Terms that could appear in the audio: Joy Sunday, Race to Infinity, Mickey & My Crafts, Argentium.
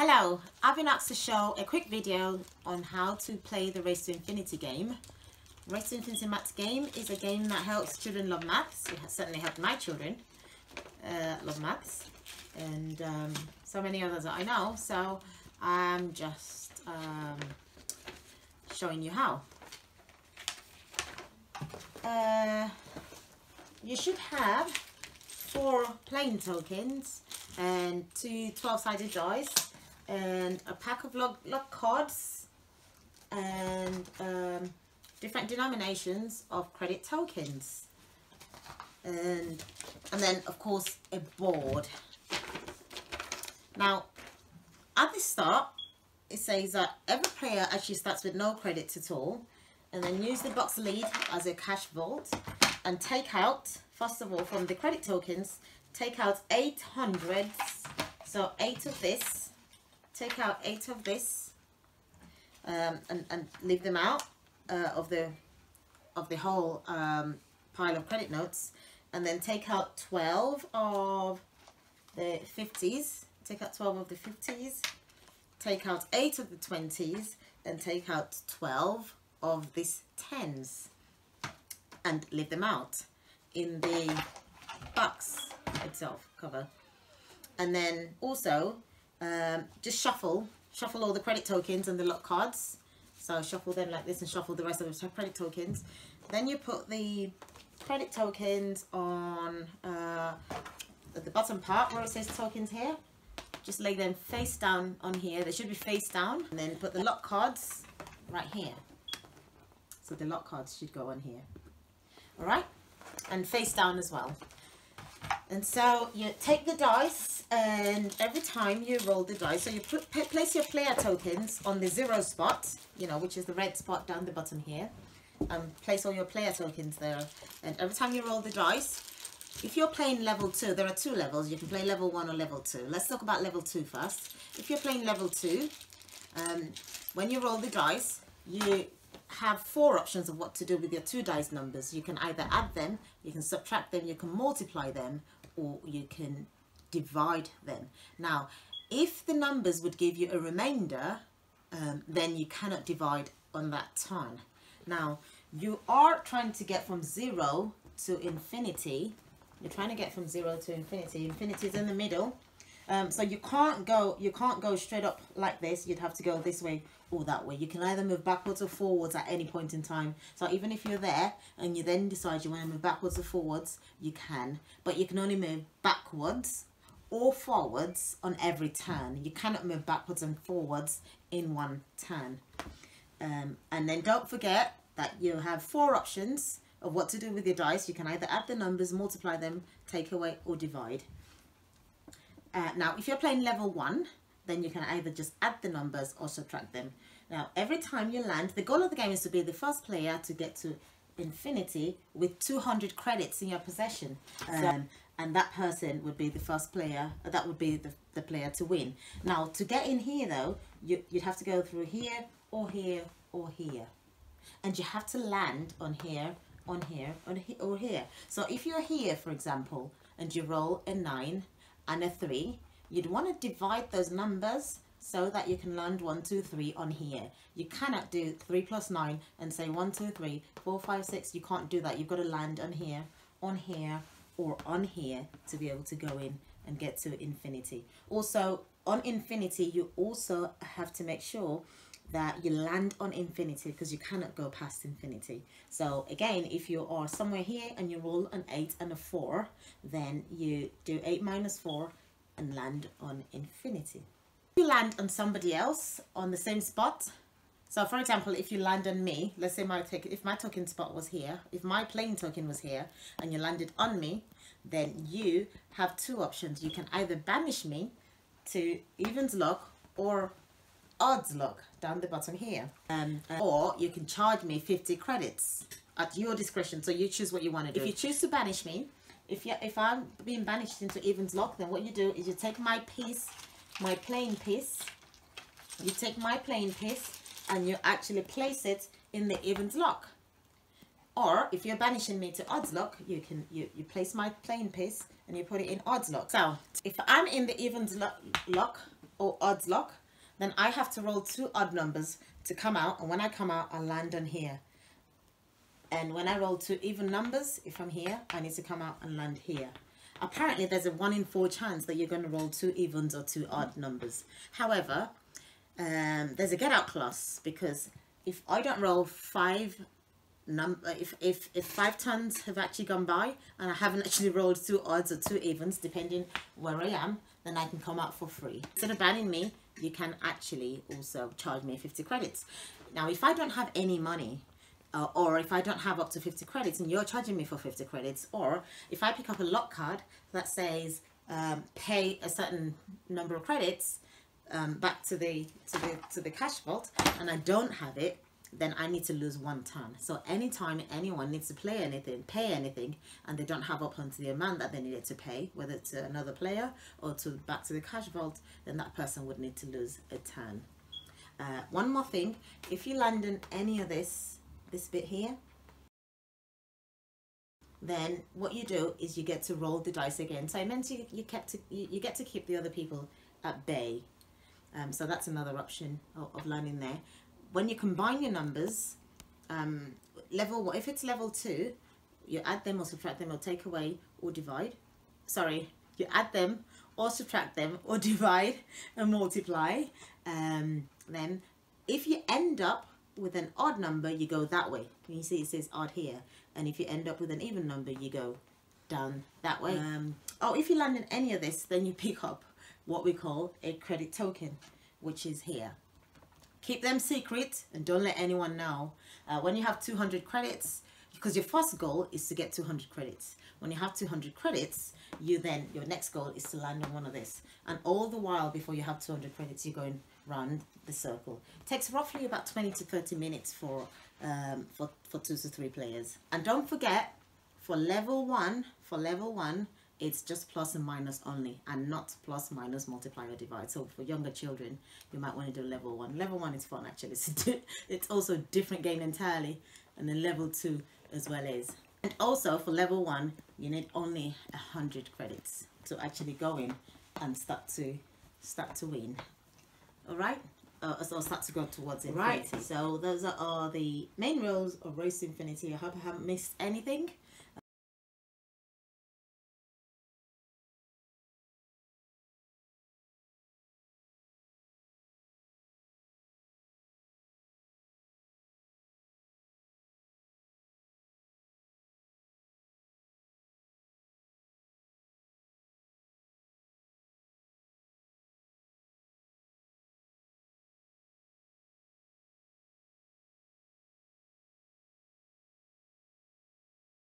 Hello, I've been asked to show a quick video on how to play the Race to Infinity game. Race to Infinity Maths game is a game that helps children love maths. It has certainly helped my children love maths and so many others that I know. So I'm just showing you how. You should have 4 playing tokens and 2 12-sided dice and a pack of log cards and different denominations of credit tokens and then of course a board. Now at the start it says that every player actually starts with no credits at all, and then use the box lid as a cash vault and take out, first of all, from the credit tokens, take out 8 hundreds, so 8 of this, take out 8 of this, and leave them out of the whole pile of credit notes, and then take out 12 of the 50s, take out 12 of the 50s, take out 8 of the 20s, and take out 12 of these 10s, and leave them out in the box itself cover. And then also just shuffle all the credit tokens and the lot cards, so shuffle them like this and shuffle the rest of the credit tokens. Then you put the credit tokens on the bottom part where it says tokens here, just lay them face down on here, they should be face down, and then put the lot cards right here, so the lot cards should go on here, all right, and face down as well. And so you take the dice, and every time you roll the dice, so you place your player tokens on the 0 spot, you know, which is the red spot down the bottom here, and place all your player tokens there. And every time you roll the dice, if you're playing level 2, there are 2 levels, you can play level 1 or level 2. Let's talk about level 2 first. If you're playing level 2, when you roll the dice, you have 4 options of what to do with your 2 dice numbers. You can either add them, you can subtract them, you can multiply them, or you can divide them. Now, if the numbers would give you a remainder, then you cannot divide on that turn. Now, you are trying to get from 0 to infinity. You're trying to get from 0 to infinity. Infinity is in the middle. So you can't go straight up like this. You'd have to go this way or that way. You can either move backwards or forwards at any point in time. So even if you're there and you then decide you want to move backwards or forwards, you can. But you can only move backwards or forwards on every turn. You cannot move backwards and forwards in one turn. And then don't forget that you have 4 options of what to do with your dice. You can either add the numbers, multiply them, take away, or divide. Now, if you're playing level 1, then you can either just add the numbers or subtract them. Now, every time you land, the goal of the game is to be the first player to get to infinity with 200 credits in your possession. And that person would be the first player, that would be the player to win. Now, to get in here, though, you'd have to go through here, or here, or here. And you have to land on here, on here, on here, or here. So if you're here, for example, and you roll a 9, and a 3, you'd want to divide those numbers so that you can land 1, 2, 3 on here. You cannot do 3 plus 9 and say 1, 2, 3, 4, 5, 6. You can't do that. You've got to land on here, or on here to be able to go in and get to infinity. Also, on infinity, you also have to make sure that you land on infinity, because you cannot go past infinity. So again, if you are somewhere here and you roll an 8 and a 4, then you do 8 minus 4 and land on infinity. You land on somebody else on the same spot. So for example, if you land on me, let's say if my token spot was here, if my playing token was here and you landed on me, then you have 2 options. You can either banish me to evens luck or odds luck down the bottom here, or you can charge me 50 credits at your discretion. So you choose what you want to do. If you choose to banish me, if I'm being banished into evens luck, then what you do is you take my piece, my playing piece, you take my playing piece and you actually place it in the evens luck. Or if you're banishing me to odds luck, you place my playing piece and you put it in odds luck. So if I'm in the evens luck or odds lock, then I have to roll two odd numbers to come out, and when I come out, I land on here. And when I roll two even numbers, if I'm here, I need to come out and land here. Apparently, there's a 1 in 4 chance that you're going to roll two evens or two odd numbers. However, there's a get-out clause, because if I don't roll if 5 turns have actually gone by and I haven't actually rolled two odds or two evens, depending where I am, then I can come out for free. Instead of banning me, you can actually also charge me 50 credits. Now, if I don't have any money, or if I don't have up to 50 credits and you're charging me for 50 credits, or if I pick up a lock card that says pay a certain number of credits back to the cash vault, and I don't have it, then I need to lose 1 turn. So anytime anyone needs to play anything, pay anything, and they don't have up onto the amount that they needed to pay, whether to another player or to back to the cash vault, then that person would need to lose a turn. One more thing, if you land in any of this bit here, then what you do is you get to roll the dice again. So I meant you get to keep the other people at bay. So that's another option of landing there. When you combine your numbers, if it's level 2, you add them or subtract them or take away or divide. Sorry, you add them or subtract them or divide and multiply. Then if you end up with an odd number, you go that way. You see it says odd here, and if you end up with an even number, you go down that way. If you land in any of this, then you pick up what we call a credit token, which is here. Keep them secret and don't let anyone know. When you have 200 credits, because your first goal is to get 200 credits. When you have 200 credits, your next goal is to land on one of this. And all the while, before you have 200 credits, you're going round the circle. It takes roughly about 20 to 30 minutes for 2 to 3 players. And don't forget, for level 1, it's just plus and minus only, and not plus, minus, multiply or divide. So for younger children, you might want to do level 1. Level 1 is fun, actually. It's also a different game entirely, and then level 2 as well is. And also for level 1, you need only 100 credits to actually go in and start to win. All right, so start to go towards infinity. Right, so those are the main rules of Race to Infinity. I hope I haven't missed anything.